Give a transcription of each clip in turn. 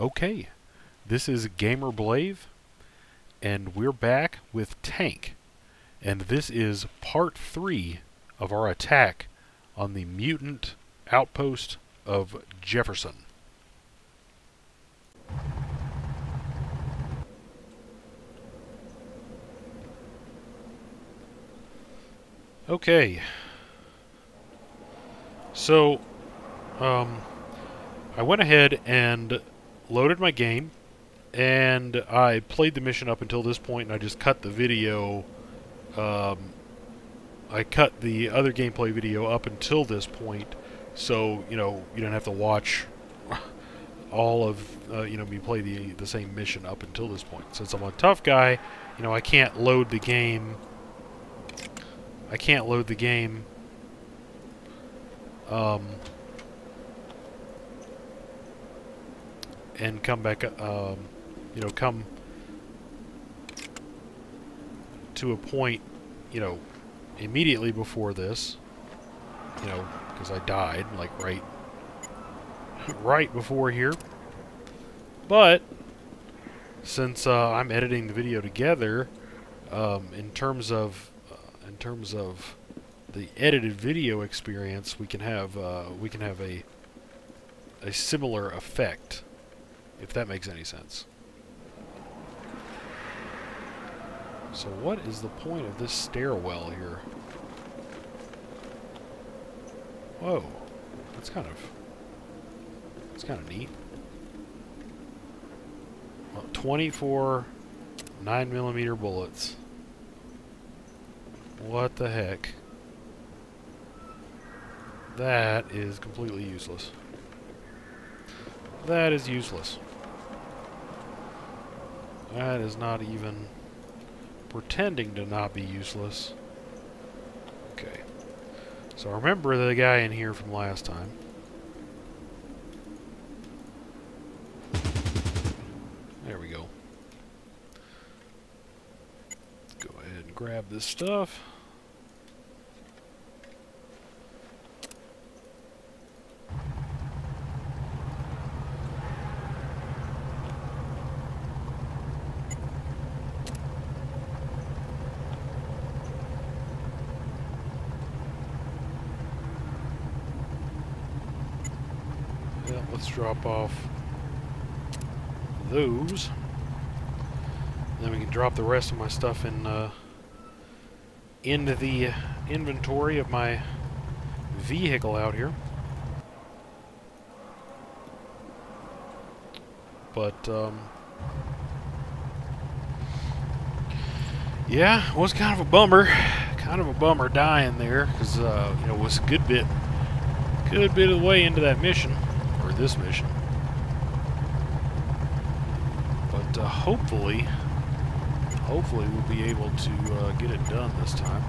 Okay, this is GamerBlave, and we're back with Tank, and this is part 3 of our attack on the mutant outpost of Jefferson. Okay, so I went ahead and loaded my game, and I played the mission up until this point, and I just cut the video. I cut the other gameplay video up until this point, so you don't have to watch all of me play the same mission up until this point. Since I'm a tough guy, I can't load the game. And come back, come to a point, immediately before this, because I died, like, right before here. But since I'm editing the video together, in terms of the edited video experience, we can have a similar effect, if that makes any sense. So what is the point of this stairwell here? Whoa, that's kind of neat. Well, 24 9mm bullets. What the heck? That is completely useless. That is useless. That is not even pretending to not be useless. Okay. So remember the guy in here from last time. There we go. Let's go ahead and grab this stuff. Let's drop off those, and then we can drop the rest of my stuff in the inventory of my vehicle out here. But yeah, was kind of a bummer dying there, because it was a good bit of the way into that mission. This mission, but hopefully we'll be able to get it done this time.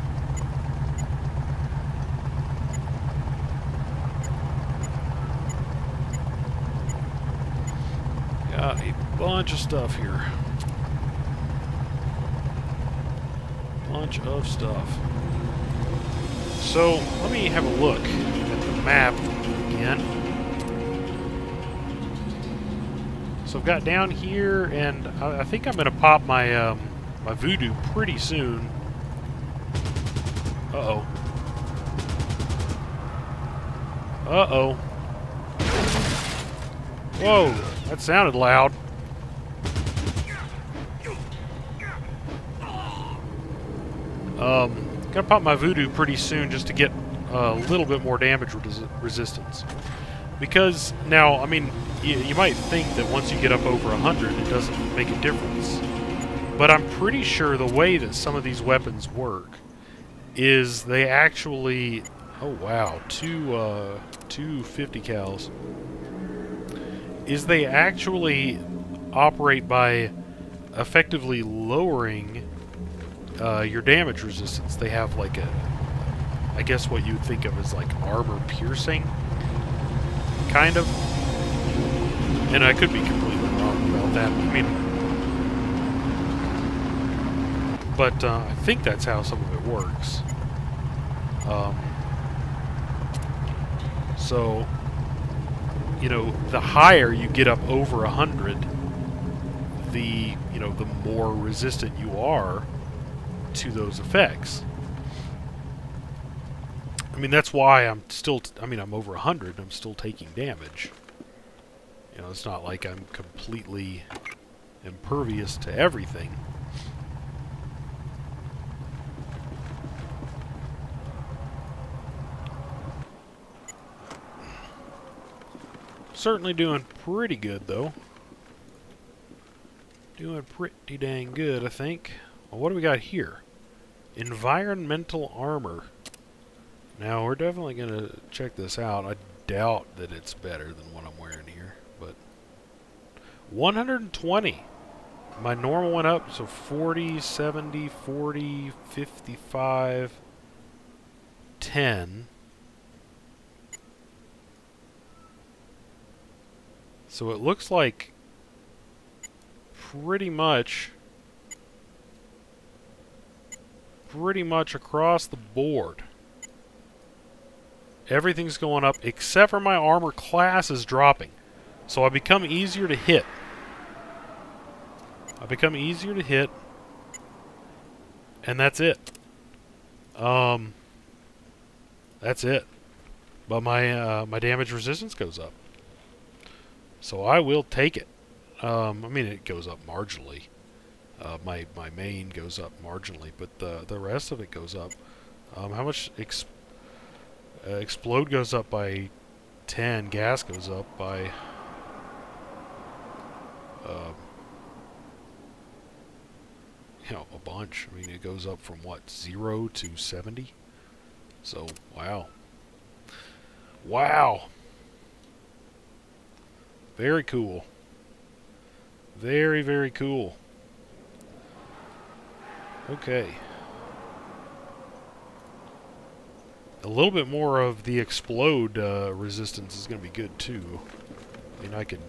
Got a bunch of stuff here. So let me have a look at the map again. So I've got down here, and I think I'm gonna pop my my voodoo pretty soon. Uh oh. Whoa, that sounded loud. Gonna pop my voodoo pretty soon just to get a little bit more damage resistance. Because now, I mean, you might think that once you get up over 100, it doesn't make a difference. But I'm pretty sure the way that some of these weapons work is they actually... Oh, wow. Two 50 cals. Is they actually operate by effectively lowering your damage resistance. They have like a... I guess what you'd think of as like armor piercing. Kind of. And I could be completely wrong about that. I mean... But I think that's how some of it works. So... you know, the higher you get up over 100, the, you know, the more resistant you are to those effects. I mean, that's why I'm still, I'm over 100 and I'm still taking damage. You know, it's not like I'm completely impervious to everything. Certainly doing pretty good, though. Doing pretty dang good, I think. Well, what do we got here? Environmental armor. Now, we're definitely going to check this out. I doubt that it's better than what I'm wearing here, but... 120! My normal went up, so 40, 70, 40, 55, 10... So it looks like pretty much across the board. Everything's going up except for my armor class is dropping. So I become easier to hit. And that's it. That's it. But my my damage resistance goes up. So I will take it. I mean, it goes up marginally. My main goes up marginally, but the rest of it goes up. How much? Explode goes up by 10. Gas goes up by... you know, a bunch. I mean, it goes up from, what, 0 to 70? So, wow. Wow! Very cool. Very, very cool. Okay. A little bit more of the explode resistance is going to be good, too. I mean, I could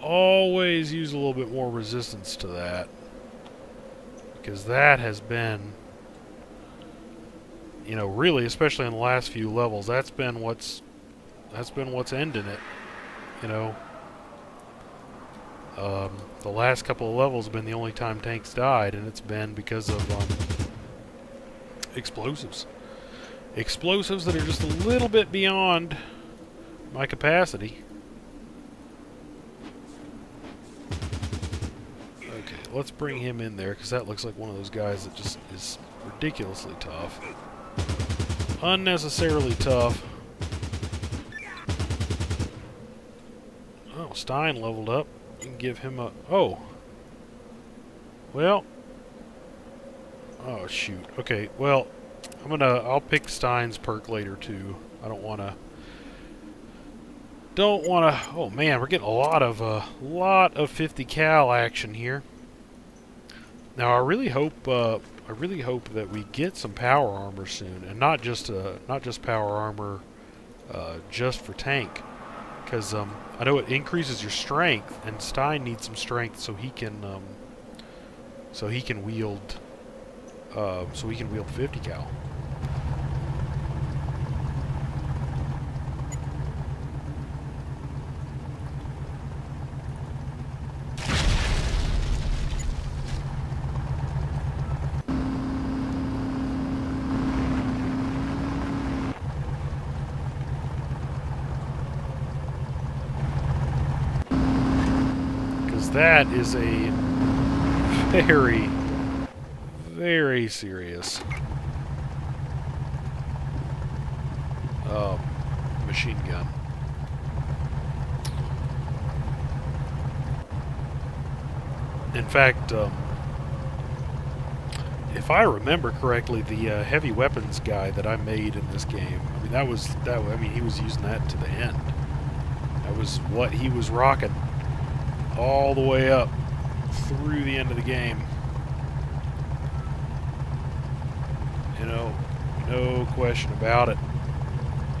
always use a little bit more resistance to that. Because that has been, you know, really, especially in the last few levels, that's been what's ending it. You know, the last couple of levels have been the only time tanks died, and it's been because of explosives. Explosives that are just a little bit beyond my capacity. Okay, let's bring him in there, because that looks like one of those guys that just is ridiculously tough. Unnecessarily tough. Stein leveled up and give him a... Oh! Well... Oh, shoot. Okay, well, I'll pick Stein's perk later, too. I don't want to... Oh, man, we're getting a lot of 50 cal action here. Now, I really hope that we get some power armor soon, and not just, power armor, just for tank. Because I know it increases your strength, and Stein needs some strength so he can wield 50 cal. That is a very, very serious machine gun. In fact, if I remember correctly, the heavy weapons guy that I made in this game, I mean, he was using that to the end. That was what he was rocking. All the way up through the end of the game. You know, no question about it.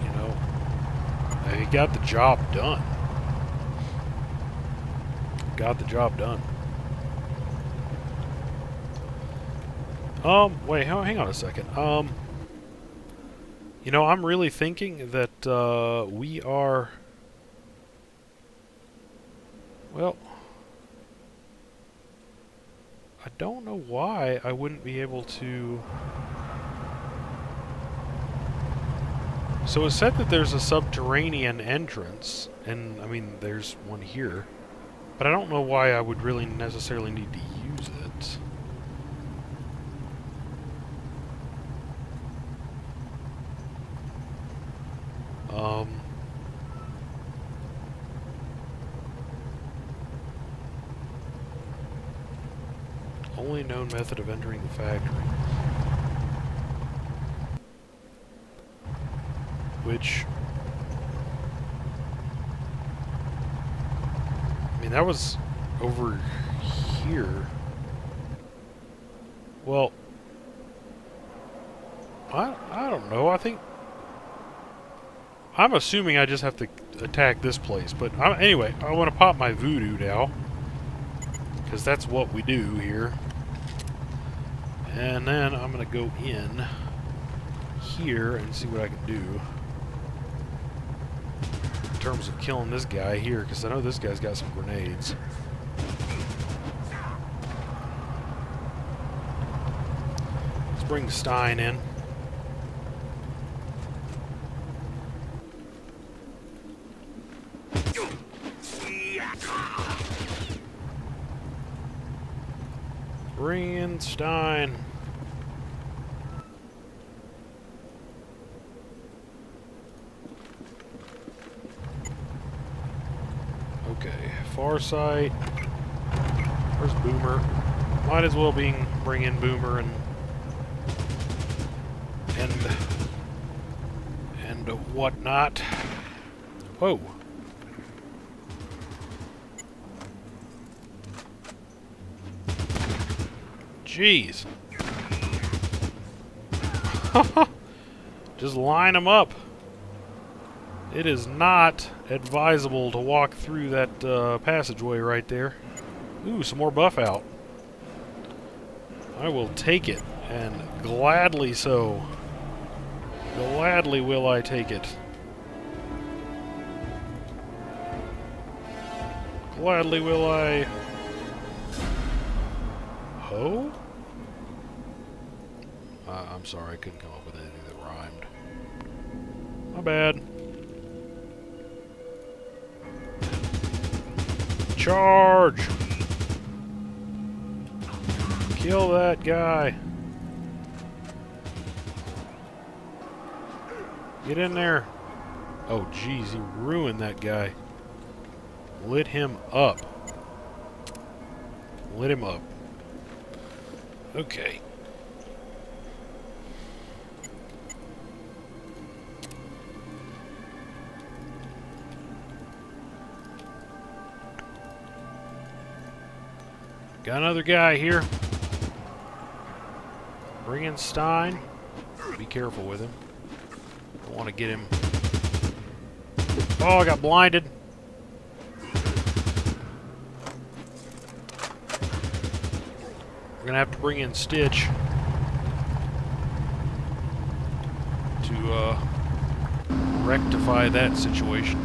You know, he got the job done. Wait, hang on a second. You know, I'm really thinking that we are... Well, I don't know why I wouldn't be able to... So it's said that there's a subterranean entrance, and I mean, there's one here, but I don't know why I would really necessarily need to use it. Only known method of entering the factory. Which, I mean, that was over here. Well, I don't know. I think I'm assuming I just have to attack this place. But anyway, I want to pop my voodoo now, because that's what we do here. And then I'm gonna go in here and see what I can do in terms of killing this guy here, because I know this guy's got some grenades. Let's bring Stein in. Bring in Stein. Farsight. Where's Boomer? Might as well bring in Boomer and whatnot. Whoa. Jeez. Just line them up. It is not advisable to walk through that passageway right there. Ooh, some more buff out. I will take it, and gladly so. Gladly will I take it. Gladly will I... Oh? I'm sorry, I couldn't come up with anything that rhymed. My bad. Charge! Kill that guy. Get in there. Oh, jeez, he ruined that guy. Lit him up. Lit him up. Okay. Got another guy here. Bring in Stein. Be careful with him. Don't want to get him. Oh, I got blinded. We're gonna have to bring in Stitch to rectify that situation.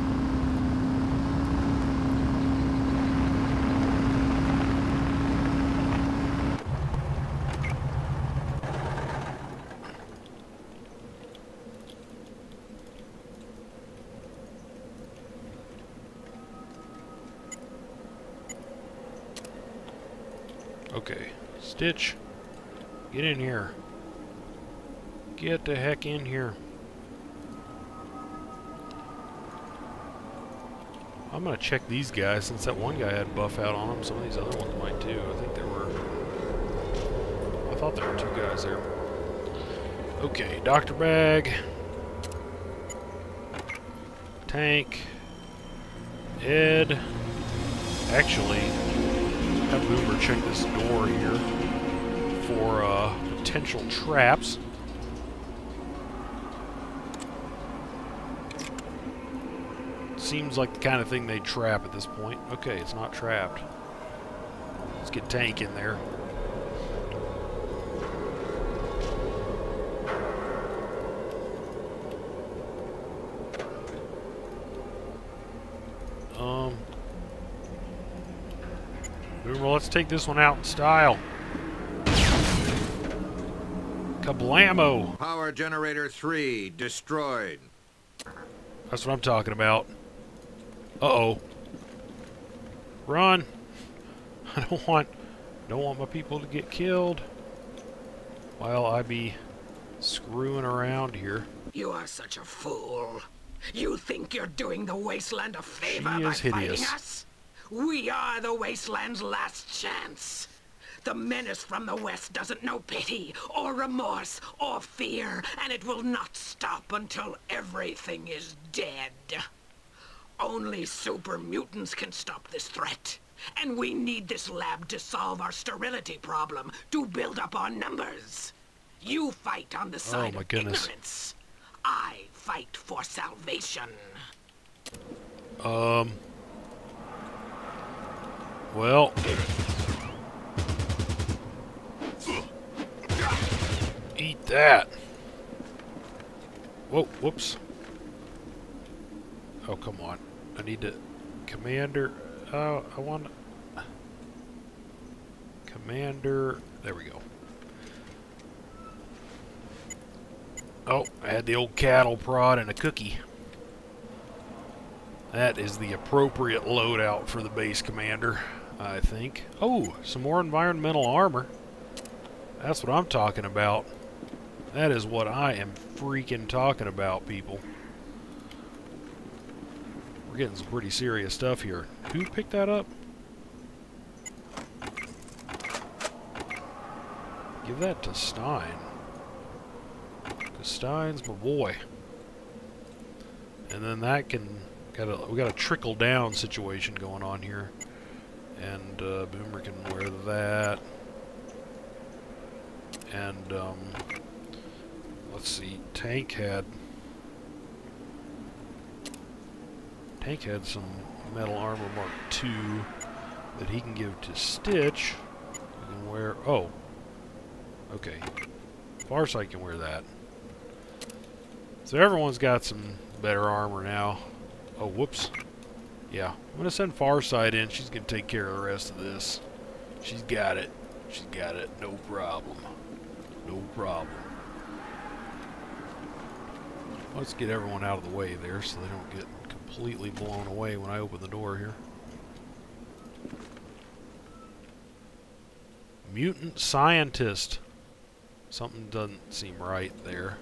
Okay, Stitch, get in here. Get the heck in here. I'm gonna check these guys, since that one guy had buff out on him. Some of these other ones might too. I think there were... I thought there were two guys there. Okay, Dr. Bag. Tank. Ed. Actually... have Boomer check this door here for potential traps. Seems like the kind of thing they trap at this point. Okay, it's not trapped. Let's get Tank in there. Boomer, let's take this one out in style. Kablamo! Power generator 3 destroyed. That's what I'm talking about. Uh-oh. Run! I don't want my people to get killed while I be screwing around here. You are such a fool. You think you're doing the Wasteland a favor by fighting us? We are the Wasteland's last chance. The menace from the West doesn't know pity, or remorse, or fear, and it will not stop until everything is dead. Only super mutants can stop this threat. And we need this lab to solve our sterility problem, to build up our numbers. You fight on the side of ignorance. I fight for salvation. Well... Eat that. Whoa, whoops. Oh, come on. I need to... Commander... I want... Commander... There we go. Oh, I had the old cattle prod and a cookie. That is the appropriate loadout for the base commander, I think. Oh, some more environmental armor. That's what I'm talking about. That is what I am freaking talking about, people. We're getting some pretty serious stuff here. Who picked that up? Give that to Stein. Because Stein's my boy. And then that can... we got a trickle-down situation going on here. And Boomer can wear that. And, let's see, Tank had some Metal Armor Mark II that he can give to Stitch. He can wear, oh, okay, Farsight can wear that. So everyone's got some better armor now. Oh, whoops. Yeah, I'm gonna send Farsight in, she's gonna take care of the rest of this. She's got it. She's got it, no problem. No problem. Let's get everyone out of the way there so they don't get completely blown away when I open the door here. Mutant scientist. Something doesn't seem right there.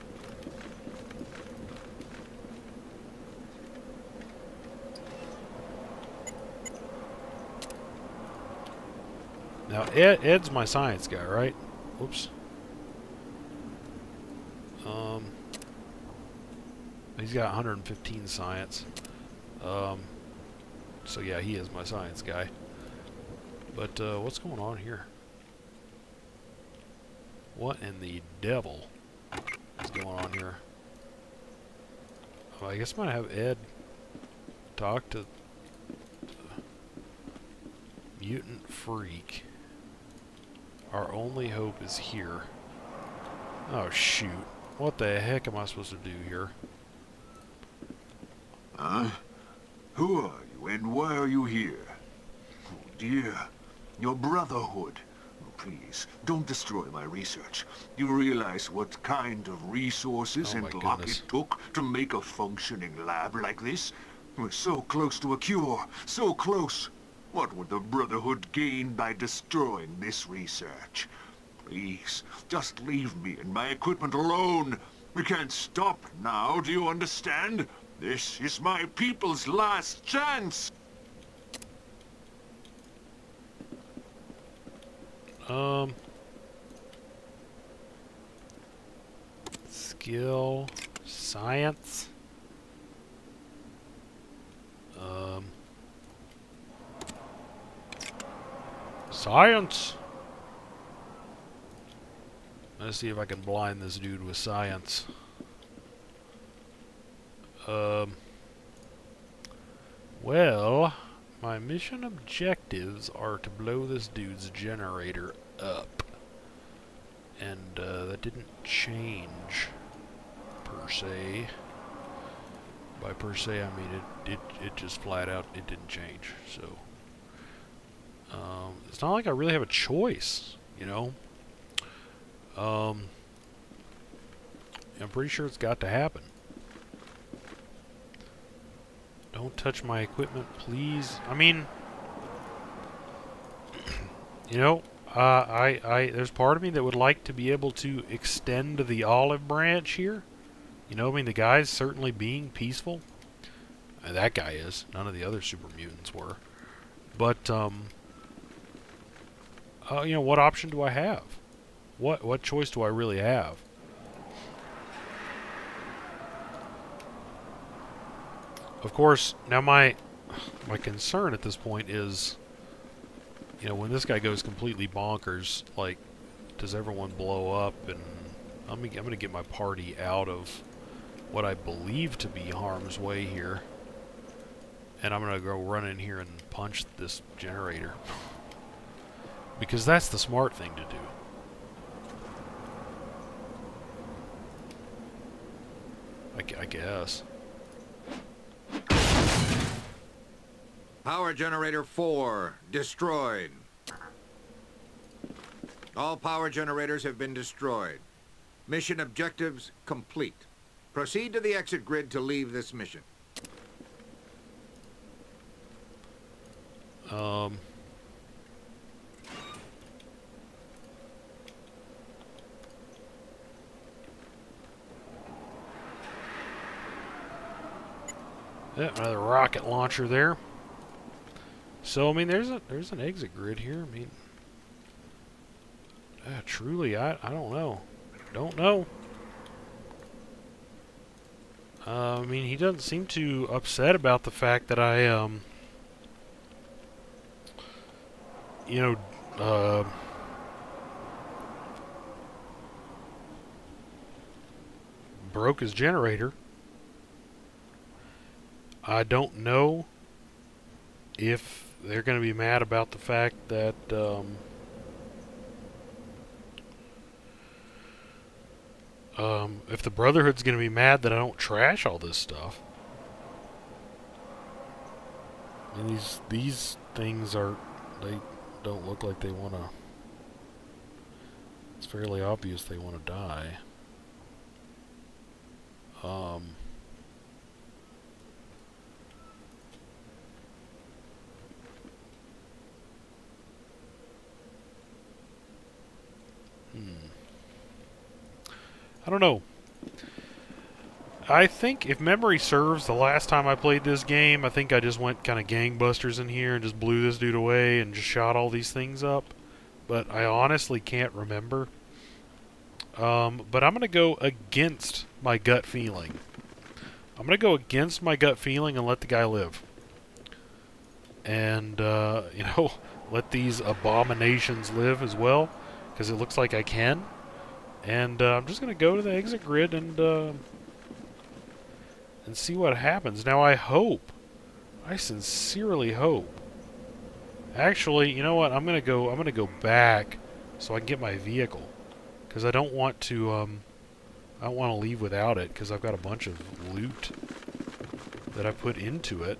Now, Ed's my science guy, right? Whoops. He's got 115 science. So yeah, he is my science guy. But what's going on here? What in the devil is going on here? Well, I guess I'm gonna have Ed talk to Mutant Freak. Our only hope is here. Oh, shoot. What the heck am I supposed to do here? Huh? Who are you and why are you here? Oh, dear. Your Brotherhood. Please, don't destroy my research. You realize what kind of resources and luck it took to make a functioning lab like this? We're so close to a cure. So close. What would the Brotherhood gain by destroying this research? Please, just leave me and my equipment alone. We can't stop now, do you understand? This is my people's last chance! Skill... Science... Science! Let's see if I can blind this dude with science. Well, my mission objectives are to blow this dude's generator up. And, that didn't change, per se. By per se, I mean it just flat out, it didn't change, so... it's not like I really have a choice, you know. I'm pretty sure it's got to happen. Don't touch my equipment, please. I mean, you know, there's part of me that would like to be able to extend the olive branch here. You know, I mean, the guy's certainly being peaceful. That guy is. None of the other super mutants were. But, you know, what option do I have? What choice do I really have? Of course, now my concern at this point is, you know, when this guy goes completely bonkers, like, does everyone blow up? And I'm going to get my party out of what I believe to be harm's way here. And I'm going to go run in here and punch this generator. Because that's the smart thing to do. I guess. Power generator 4 destroyed. All power generators have been destroyed. Mission objectives complete. Proceed to the exit grid to leave this mission. Another rocket launcher there. So I mean, there's an exit grid here. I mean, truly, I don't know, I mean, he doesn't seem too upset about the fact that I you know, broke his generator. I don't know if they're going to be mad about the fact that if the Brotherhood's going to be mad that I don't trash all this stuff. And these things are, they don't look like they want to. It's fairly obvious they want to die. I don't know. I think, if memory serves, the last time I played this game, I think I just went kind of gangbusters in here and just blew this dude away and just shot all these things up. But I honestly can't remember. But I'm going to go against my gut feeling. I'm going to go against my gut feeling and let the guy live. And, you know, let these abominations live as well. Because it looks like I can. And I'm just going to go to the exit grid and see what happens. Now I hope, I sincerely hope. Actually, you know what? I'm going to go back so I can get my vehicle, because I don't want to I don't want to leave without it, because I've got a bunch of loot that I put into it.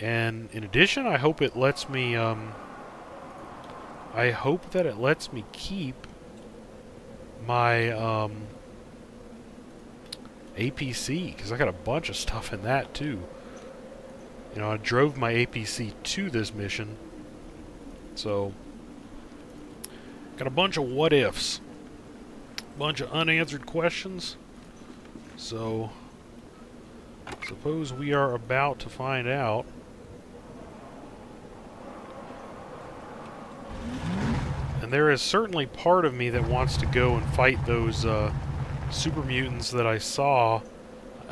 And in addition, I hope it lets me I hope that it lets me keep my APC, because I got a bunch of stuff in that too. You know, I drove my APC to this mission, so got a bunch of what ifs, a bunch of unanswered questions. So suppose we are about to find out. There is certainly part of me that wants to go and fight those super mutants that I saw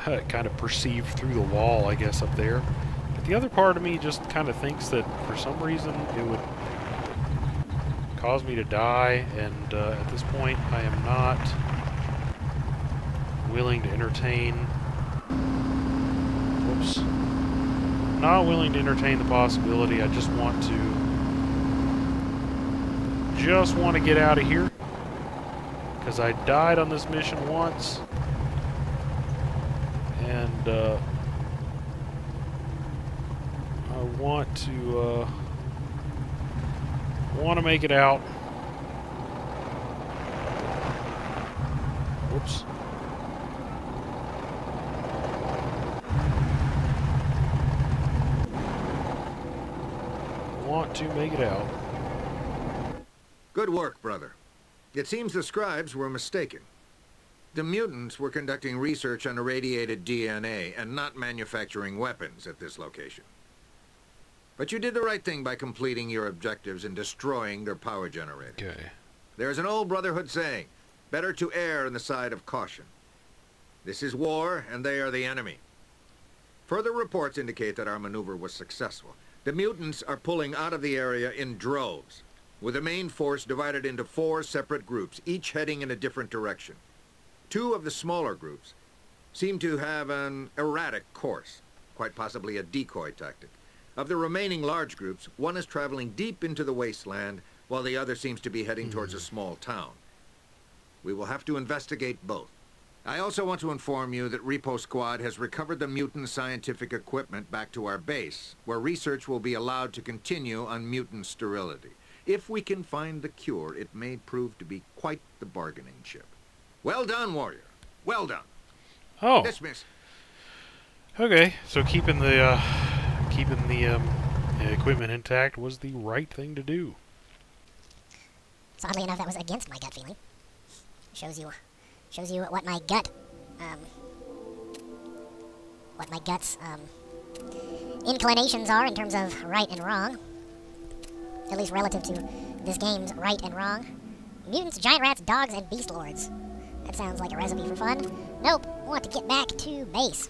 kind of perceived through the wall, I guess, up there. But the other part of me just kind of thinks that for some reason it would cause me to die, and at this point I am not willing to entertain... Whoops. Not willing to entertain the possibility. I just want to... get out of here, because I died on this mission once, and I want to want to make it out. Whoops. Want to make it out. Good work, brother. It seems the scribes were mistaken. The mutants were conducting research on irradiated DNA and not manufacturing weapons at this location. But you did the right thing by completing your objectives and destroying their power generator. Okay. There's an old Brotherhood saying, better to err on the side of caution. This is war, and they are the enemy. Further reports indicate that our maneuver was successful. The mutants are pulling out of the area in droves, with the main force divided into 4 separate groups, each heading in a different direction. 2 of the smaller groups seem to have an erratic course, quite possibly a decoy tactic. Of the remaining large groups, one is traveling deep into the wasteland, while the other seems to be heading towards a small town. We will have to investigate both. I also want to inform you that Repo Squad has recovered the mutant scientific equipment back to our base, where research will be allowed to continue on mutant sterility. If we can find the cure, it may prove to be quite the bargaining chip. Well done, warrior. Well done. Oh. Dismissed. Okay, so keeping the... Keeping the equipment intact was the right thing to do. So oddly enough, that was against my gut feeling. Shows you what my gut, what my gut's inclinations are in terms of right and wrong. At least relative to this game's right and wrong. Mutants, giant rats, dogs, and beast lords. That sounds like a recipe for fun. Nope. Want to get back to base.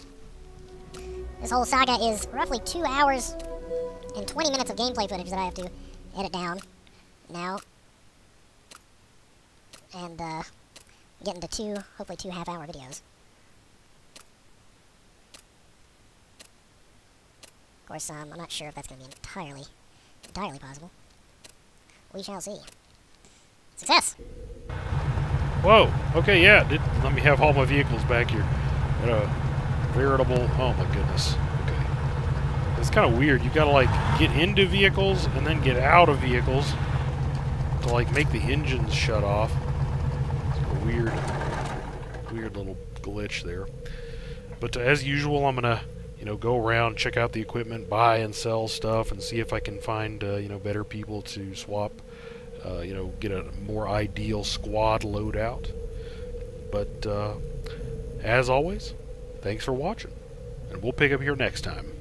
This whole saga is roughly 2 hours and 20 minutes of gameplay footage that I have to edit down now. And, get into 2, hopefully 2 half-hour videos. Of course, I'm not sure if that's going to be entirely possible. We shall see. Success! Whoa! Okay, yeah, let me have all my vehicles back here. Veritable, oh my goodness, okay. It's kind of weird, you gotta like get into vehicles and then get out of vehicles to like make the engines shut off. It's a weird little glitch there. But as usual, I'm gonna, you know, go around, check out the equipment, buy and sell stuff, and see if I can find, you know, better people to swap, you know, get a more ideal squad loadout. But, as always, thanks for watching, and we'll pick up here next time.